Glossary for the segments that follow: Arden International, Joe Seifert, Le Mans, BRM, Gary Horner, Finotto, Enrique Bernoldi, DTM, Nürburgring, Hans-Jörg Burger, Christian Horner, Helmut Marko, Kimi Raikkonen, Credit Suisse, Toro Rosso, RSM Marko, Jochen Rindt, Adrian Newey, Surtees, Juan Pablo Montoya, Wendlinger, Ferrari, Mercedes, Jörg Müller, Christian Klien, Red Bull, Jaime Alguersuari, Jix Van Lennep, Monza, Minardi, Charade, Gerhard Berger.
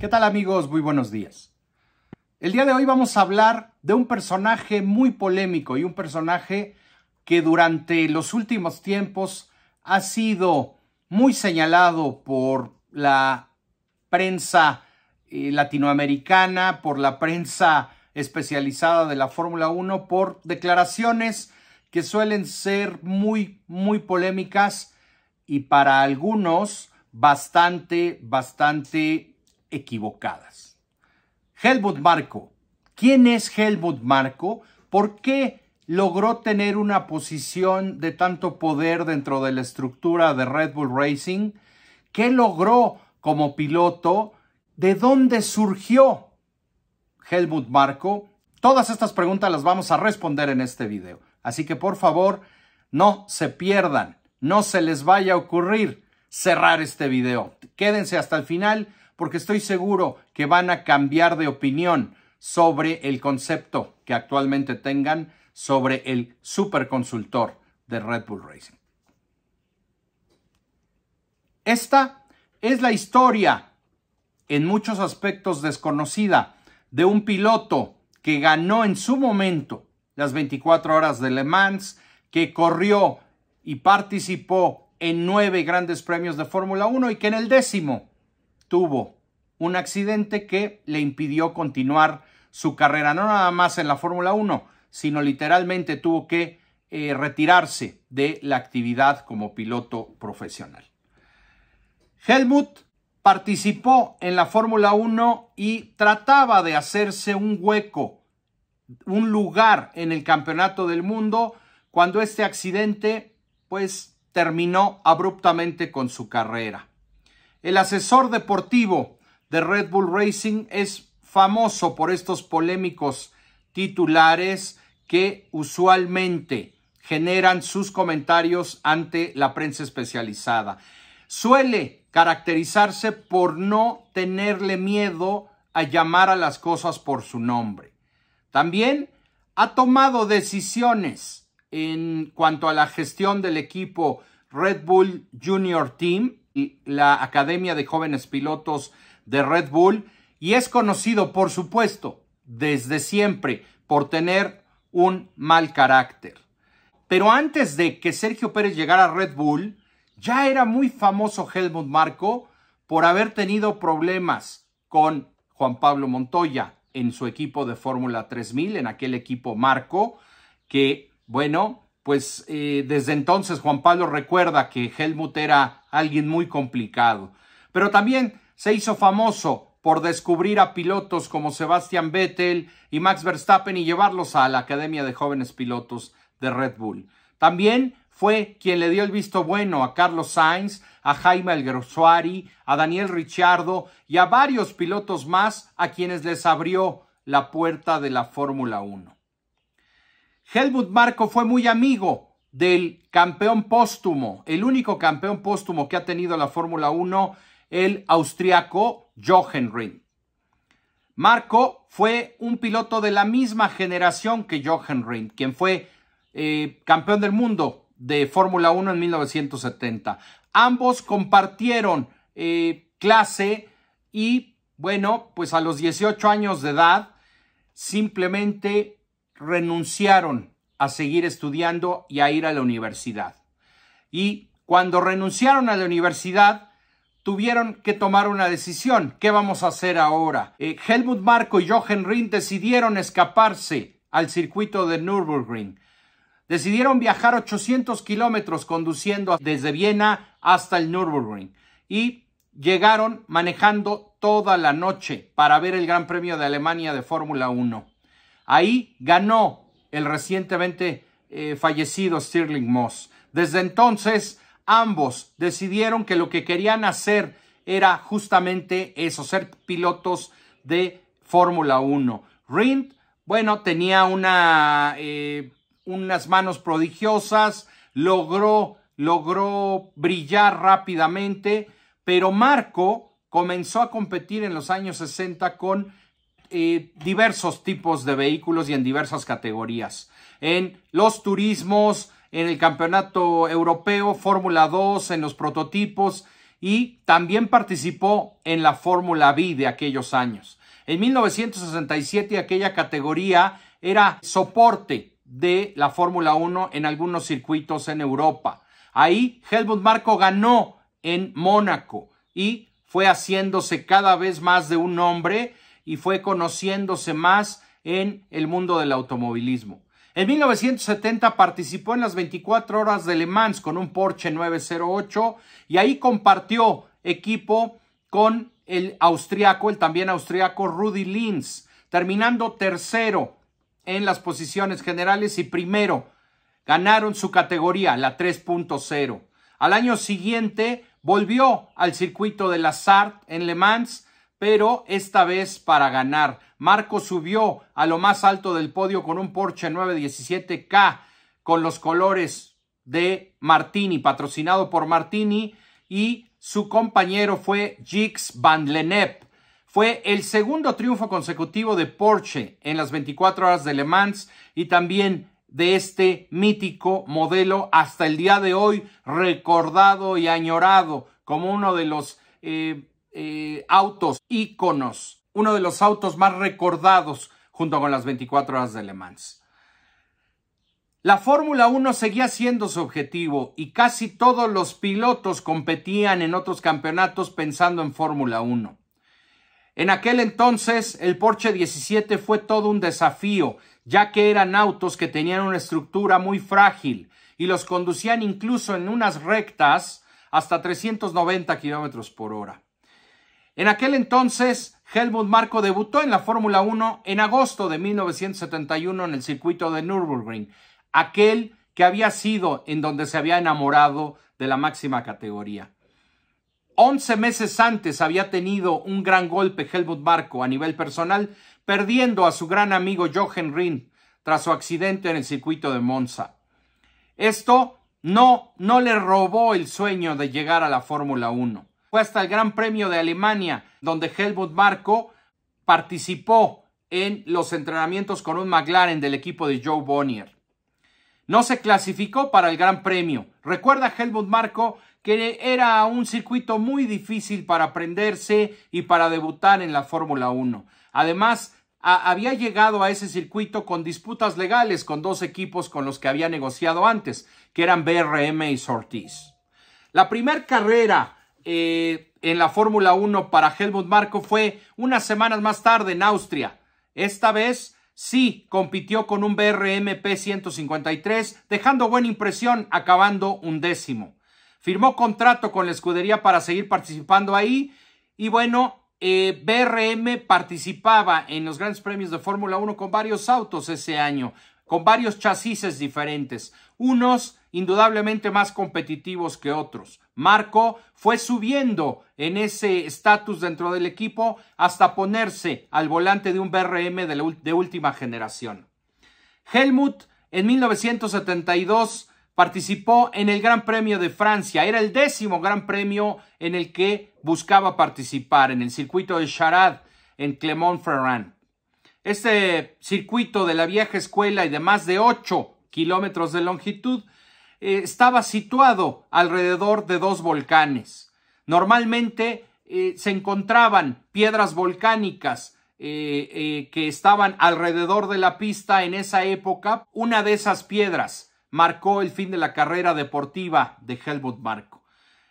¿Qué tal amigos? Muy buenos días. El día de hoy vamos a hablar de un personaje muy polémico y un personaje que durante los últimos tiempos ha sido muy señalado por la prensa latinoamericana, por la prensa especializada de la Fórmula 1, por declaraciones que suelen ser muy polémicas y para algunos bastante equivocadas. Helmut Marko. ¿Quién es Helmut Marko? ¿Por qué logró tener una posición de tanto poder dentro de la estructura de Red Bull Racing? ¿Qué logró como piloto? ¿De dónde surgió Helmut Marko? Todas estas preguntas las vamos a responder en este video. Así que por favor, no se pierdan, no se les vaya a ocurrir cerrar este video. Quédense hasta el final porque estoy seguro que van a cambiar de opinión sobre el concepto que actualmente tengan sobre el superconsultor de Red Bull Racing. Esta es la historia, en muchos aspectos desconocida, de un piloto que ganó en su momento las 24 horas de Le Mans, que corrió y participó en 9 grandes premios de Fórmula 1 y que en el 10º tuvo un accidente que le impidió continuar su carrera, no nada más en la Fórmula 1, sino literalmente tuvo que retirarse de la actividad como piloto profesional. Helmut participó en la Fórmula 1 y trataba de hacerse un hueco, un lugar en el campeonato del mundo cuando este accidente pues terminó abruptamente con su carrera. El asesor deportivo de Red Bull Racing es famoso por estos polémicos titulares que usualmente generan sus comentarios ante la prensa especializada. Suele caracterizarse por no tenerle miedo a llamar a las cosas por su nombre. También ha tomado decisiones en cuanto a la gestión del equipo Red Bull Junior Team y la Academia de Jóvenes Pilotos de Red Bull, y es conocido, por supuesto, desde siempre por tener un mal carácter. Pero antes de que Sergio Pérez llegara a Red Bull, ya era muy famoso Helmut Marko por haber tenido problemas con Juan Pablo Montoya en su equipo de Fórmula 3000, en aquel equipo Marko, que, bueno, pues desde entonces Juan Pablo recuerda que Helmut era alguien muy complicado. Pero también se hizo famoso por descubrir a pilotos como Sebastian Vettel y Max Verstappen y llevarlos a la Academia de Jóvenes Pilotos de Red Bull. También fue quien le dio el visto bueno a Carlos Sainz, a Jaime Alguersuari, a Daniel Ricciardo y a varios pilotos más a quienes les abrió la puerta de la Fórmula 1. Helmut Marko fue muy amigo del campeón póstumo, el único campeón póstumo que ha tenido la Fórmula 1, el austriaco Jochen Rindt. Marko fue un piloto de la misma generación que Jochen Rindt, quien fue campeón del mundo de Fórmula 1 en 1970. Ambos compartieron clase y, bueno, pues a los 18 años de edad simplemente renunciaron a seguir estudiando y a ir a la universidad. Y cuando renunciaron a la universidad tuvieron que tomar una decisión. ¿Qué vamos a hacer ahora? Helmut Marko y Jochen Rindt decidieron escaparse al circuito de Nürburgring. Decidieron viajar 800 kilómetros conduciendo desde Viena hasta el Nürburgring y llegaron manejando toda la noche para ver el Gran Premio de Alemania de Fórmula 1. Ahí ganó el recientemente fallecido Sterling Moss. Desde entonces, ambos decidieron que lo que querían hacer era justamente eso, ser pilotos de Fórmula 1. Rindt, bueno, tenía unas manos prodigiosas, logró brillar rápidamente, pero Marko comenzó a competir en los años 60 con diversos tipos de vehículos y en diversas categorías. En los turismos, en el campeonato europeo, Fórmula 2, en los prototipos, y también participó en la Fórmula B de aquellos años. En 1967 aquella categoría era soporte de la Fórmula 1 en algunos circuitos en Europa. Ahí Helmut Marko ganó en Mónaco y fue haciéndose cada vez más de un nombre y fue conociéndose más en el mundo del automovilismo. En 1970 participó en las 24 horas de Le Mans con un Porsche 908 y ahí compartió equipo con el también austriaco Rudy Linz, terminando tercero en las posiciones generales y primero. Ganaron su categoría, la 3.0. Al año siguiente volvió al circuito de la Sarthe en Le Mans, pero esta vez para ganar. Marko subió a lo más alto del podio con un Porsche 917K con los colores de Martini, patrocinado por Martini, y su compañero fue Jix Van Lennep. Fue el segundo triunfo consecutivo de Porsche en las 24 horas de Le Mans y también de este mítico modelo hasta el día de hoy recordado y añorado como uno de los autos íconos, uno de los autos más recordados junto con las 24 horas de Le Mans. La Fórmula 1 seguía siendo su objetivo y casi todos los pilotos competían en otros campeonatos pensando en Fórmula 1. En aquel entonces el Porsche 17 fue todo un desafío, ya que eran autos que tenían una estructura muy frágil y los conducían incluso en unas rectas hasta 390 kilómetros por hora. En aquel entonces, Helmut Marko debutó en la Fórmula 1 en agosto de 1971 en el circuito de Nürburgring, aquel que había sido en donde se había enamorado de la máxima categoría. 11 meses antes había tenido un gran golpe Helmut Marko a nivel personal, perdiendo a su gran amigo Jochen Rindt tras su accidente en el circuito de Monza. Esto no le robó el sueño de llegar a la Fórmula 1. Fue hasta el Gran Premio de Alemania, donde Helmut Marko participó en los entrenamientos con un McLaren del equipo de Joe Bonnier. No se clasificó para el Gran Premio. Recuerda Helmut Marko que era un circuito muy difícil para aprenderse y para debutar en la Fórmula 1. Además, había llegado a ese circuito con disputas legales con dos equipos con los que había negociado antes, que eran BRM y Surtees. La primera carrera en la Fórmula 1 para Helmut Marko fue unas semanas más tarde en Austria. Esta vez sí compitió con un BRM P153, dejando buena impresión, acabando 1º. Firmó contrato con la escudería para seguir participando ahí y bueno, BRM participaba en los grandes premios de Fórmula 1 con varios autos ese año, con varios chasis diferentes, unos indudablemente más competitivos que otros. Marko fue subiendo en ese estatus dentro del equipo hasta ponerse al volante de un BRM de última generación. Helmut en 1972 participó en el Gran Premio de Francia. Era el 10º Gran Premio en el que buscaba participar, en el circuito de Charade en Clermont-Ferrand. Este circuito de la vieja escuela y de más de 8 kilómetros de longitud estaba situado alrededor de dos volcanes. Normalmente se encontraban piedras volcánicas que estaban alrededor de la pista en esa época. Una de esas piedras marcó el fin de la carrera deportiva de Helmut Marko.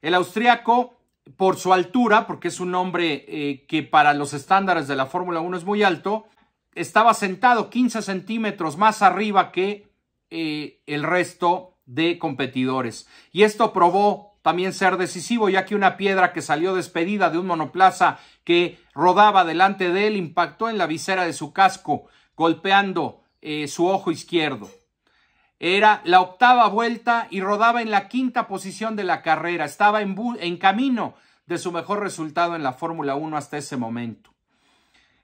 El austriaco, por su altura, porque es un hombre que para los estándares de la Fórmula 1 es muy alto, estaba sentado 15 centímetros más arriba que el resto de competidores. Y esto probó también ser decisivo, ya que una piedra que salió despedida de un monoplaza que rodaba delante de él impactó en la visera de su casco, golpeando su ojo izquierdo. Era la 8ª vuelta y rodaba en la 5ª posición de la carrera. Estaba en camino de su mejor resultado en la Fórmula 1 hasta ese momento.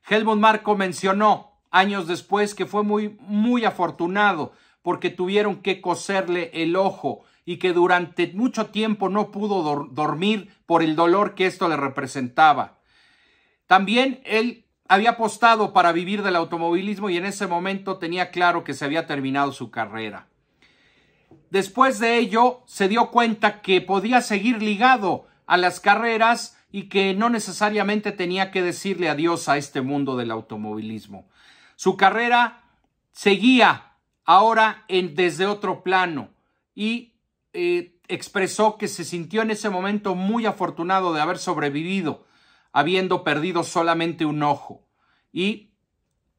Helmut Marko mencionó años después que fue muy afortunado porque tuvieron que coserle el ojo y que durante mucho tiempo no pudo dormir por el dolor que esto le representaba. También él había apostado para vivir del automovilismo y en ese momento tenía claro que se había terminado su carrera. Después de ello, se dio cuenta que podía seguir ligado a las carreras y que no necesariamente tenía que decirle adiós a este mundo del automovilismo. Su carrera seguía ahora desde otro plano y expresó que se sintió en ese momento muy afortunado de haber sobrevivido, habiendo perdido solamente un ojo. Y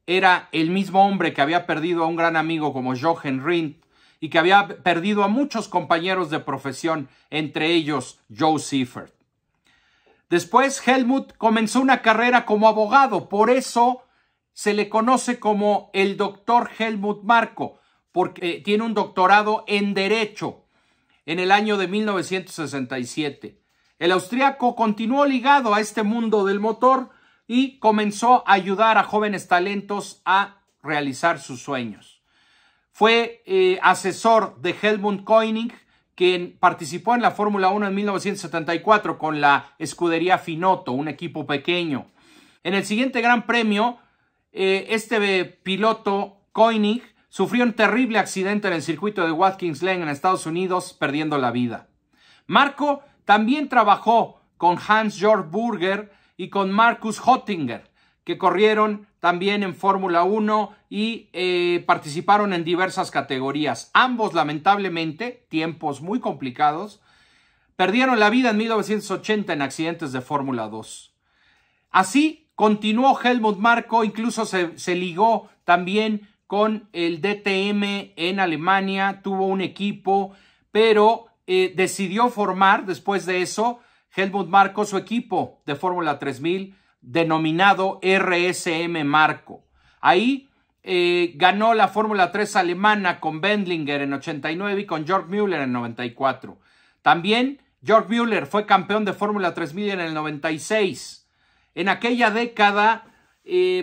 era el mismo hombre que había perdido a un gran amigo como Jochen Rindt y que había perdido a muchos compañeros de profesión, entre ellos Joe Seifert. Después Helmut comenzó una carrera como abogado, por eso se le conoce como el doctor Helmut Marko, porque tiene un doctorado en Derecho en el año de 1967. El austriaco continuó ligado a este mundo del motor y comenzó a ayudar a jóvenes talentos a realizar sus sueños. Fue asesor de Helmut Koenig, quien participó en la Fórmula 1 en 1974 con la escudería Finotto, un equipo pequeño. En el siguiente Gran Premio, este piloto Koenig sufrió un terrible accidente en el circuito de Watkins Glen en Estados Unidos, perdiendo la vida. Marko también trabajó con Hans-Jörg Burger y con Markus Hottinger, que corrieron también en Fórmula 1 y participaron en diversas categorías. Ambos, lamentablemente, tiempos muy complicados, perdieron la vida en 1980 en accidentes de Fórmula 2. Así continuó Helmut Marko, incluso se ligó también con el DTM en Alemania, tuvo un equipo, pero decidió formar después de eso Helmut Marko su equipo de Fórmula 3000 denominado RSM Marko. Ahí ganó la Fórmula 3 alemana con Wendlinger en 89 y con Jörg Müller en 94. También Jörg Müller fue campeón de Fórmula 3000 en el 96. En aquella década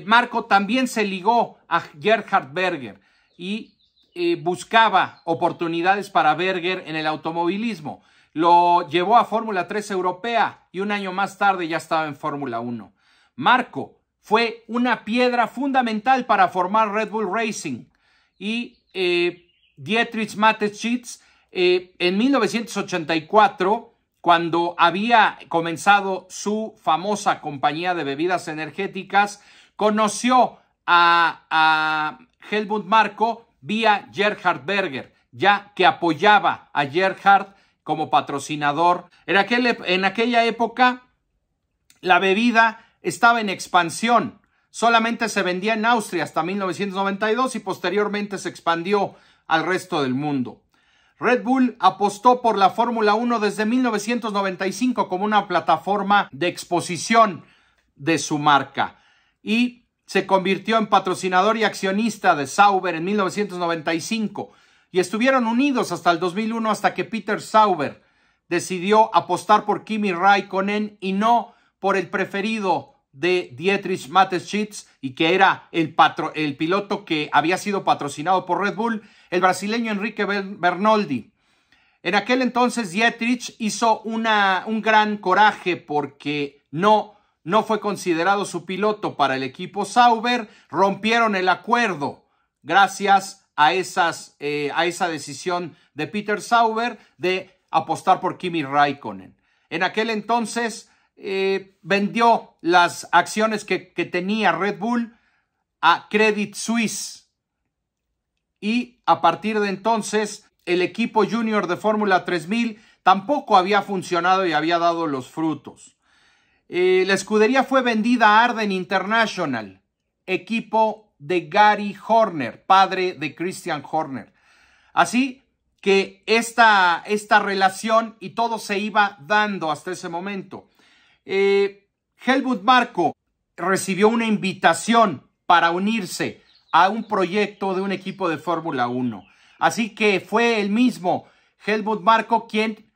Marko también se ligó a Gerhard Berger y buscaba oportunidades para Berger en el automovilismo. Lo llevó a Fórmula 3 europea y un año más tarde ya estaba en Fórmula 1. Marko fue una piedra fundamental para formar Red Bull Racing y Dietrich Mateschitz en 1984, cuando había comenzado su famosa compañía de bebidas energéticas, conoció a Helmut Marko vía Gerhard Berger, ya que apoyaba a Gerhard como patrocinador. En aquella época la bebida estaba en expansión. Solamente se vendía en Austria hasta 1992 y posteriormente se expandió al resto del mundo. Red Bull apostó por la Fórmula 1 desde 1995 como una plataforma de exposición de su marca y se convirtió en patrocinador y accionista de Sauber en 1995. Y estuvieron unidos hasta el 2001, hasta que Peter Sauber decidió apostar por Kimi Raikkonen y no por el preferido de Dietrich Mateschitz, y que era el piloto que había sido patrocinado por Red Bull, el brasileño Enrique Bernoldi. En aquel entonces Dietrich hizo un gran coraje porque no fue considerado su piloto para el equipo Sauber. Rompieron el acuerdo gracias a esa decisión de Peter Sauber de apostar por Kimi Raikkonen. En aquel entonces vendió las acciones que tenía Red Bull a Credit Suisse y a partir de entonces el equipo junior de Fórmula 3000 tampoco había funcionado y había dado los frutos. La escudería fue vendida a Arden International, equipo de Gary Horner, padre de Christian Horner. Así que esta relación y todo se iba dando hasta ese momento. Helmut Marko recibió una invitación para unirse a un proyecto de un equipo de Fórmula 1. Así que fue el mismo Helmut Marko quien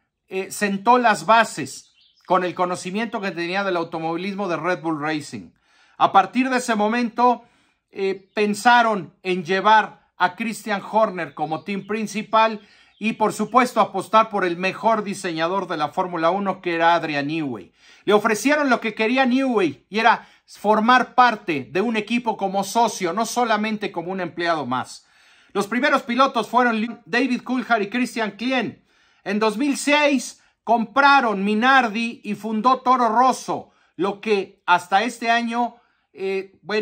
sentó las bases con el conocimiento que tenía del automovilismo de Red Bull Racing. A partir de ese momento pensaron en llevar a Christian Horner como team principal y por supuesto apostar por el mejor diseñador de la Fórmula 1, que era Adrian Newey. Le ofrecieron lo que quería Newey y era formar parte de un equipo como socio, no solamente como un empleado más. Los primeros pilotos fueron David Coulthard y Christian Klien. En 2006 compraron Minardi y fundó Toro Rosso, lo que hasta este año,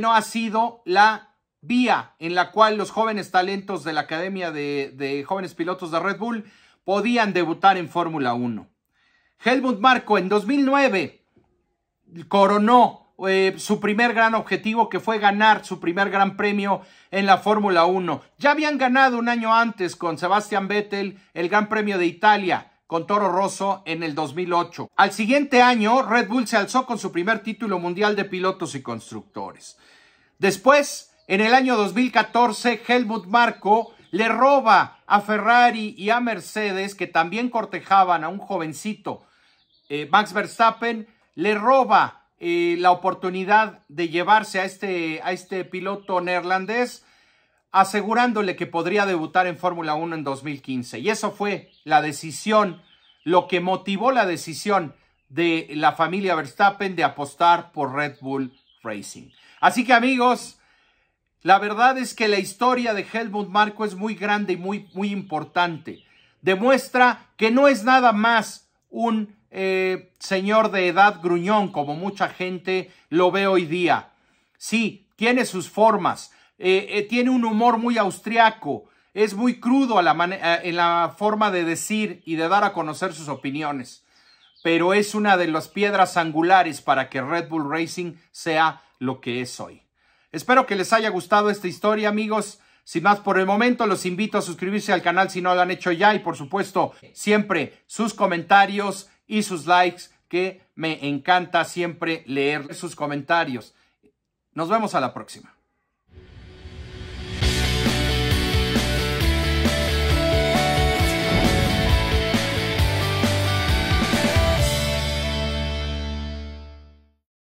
ha sido la vía en la cual los jóvenes talentos de la Academia de Jóvenes Pilotos de Red Bull podían debutar en Fórmula 1. Helmut Marko en 2009 coronó su primer gran objetivo, que fue ganar su primer gran premio en la Fórmula 1. Ya habían ganado un año antes con Sebastian Vettel el Gran Premio de Italia con Toro Rosso en el 2008. Al siguiente año, Red Bull se alzó con su primer título mundial de pilotos y constructores. Después, en el año 2014, Helmut Marko le roba a Ferrari y a Mercedes, que también cortejaban a un jovencito, Max Verstappen, le roba la oportunidad de llevarse a este piloto neerlandés, asegurándole que podría debutar en Fórmula 1 en 2015. Y eso fue la decisión, lo que motivó la decisión de la familia Verstappen de apostar por Red Bull Racing. Así que, amigos, la verdad es que la historia de Helmut Marko es muy grande y muy importante. Demuestra que no es nada más un señor de edad gruñón, como mucha gente lo ve hoy día. Sí, tiene sus formas, tiene un humor muy austriaco, es muy crudo en la forma de decir y de dar a conocer sus opiniones, pero es una de las piedras angulares para que Red Bull Racing sea lo que es hoy. Espero que les haya gustado esta historia, amigos. Sin más por el momento, los invito a suscribirse al canal si no lo han hecho ya, y por supuesto siempre sus comentarios y sus likes, que me encanta siempre leer sus comentarios. Nos vemos a la próxima.